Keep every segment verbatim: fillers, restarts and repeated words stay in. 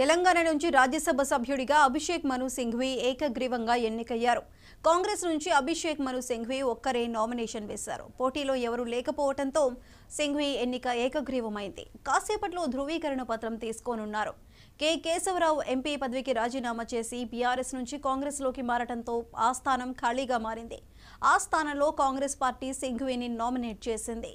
తెలంగాణ నుంచి రాజ్యసభ సభ్యుడిగా అభిషేక్ మను సింఘ్వి ఏకగ్రీవంగా ఎన్నికయ్యారు. కాంగ్రెస్ నుంచి అభిషేక్ మను సింఘ్వి ఒక్కరే నామినేషన్ వేశారు. పోటీలో ఎవరు లేకపోవడంతో సింఘ్వి ఎన్నిక ఏకగ్రీవమైంది. కాసేపట్లో ధృవీకరణ పత్రం తీసుకోనున్నారు. కె కేశవరావు ఎంపీ పదవికి రాజీనామా చేసి బీఆర్ఎస్ నుంచి కాంగ్రెస్లోకి మారడంతో ఆ స్థానం ఖాళీగా మారింది. ఆ స్థానంలో కాంగ్రెస్ పార్టీ సింఘ్విని నామినేట్ చేసింది.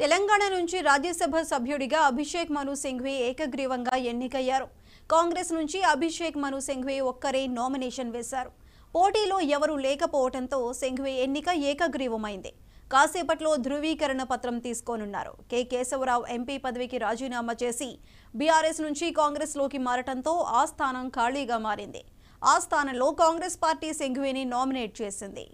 తెలంగాణ నుంచి రాజ్యసభ సభ్యుడిగా అభిషేక్ మను సింఘ్వి ఏకగ్రీవంగా ఎన్నికయ్యారు. కాంగ్రెస్ నుంచి అభిషేక్ మను సింఘ్వి ఒక్కరే నామినేషన్ వేశారు. పోటీలో ఎవరు లేకపోవడంతో సింఘ్వి ఎన్నిక ఏకగ్రీవమైంది. కాసేపట్లో ధృవీకరణ పత్రం తీసుకోనున్నారు. కె కేశవరావు ఎంపీ పదవికి రాజీనామా చేసి బీఆర్ఎస్ నుంచి కాంగ్రెస్లోకి మారటంతో ఆ స్థానం ఖాళీగా మారింది. ఆ స్థానంలో కాంగ్రెస్ పార్టీ సింఘ్విని నామినేట్ చేసింది.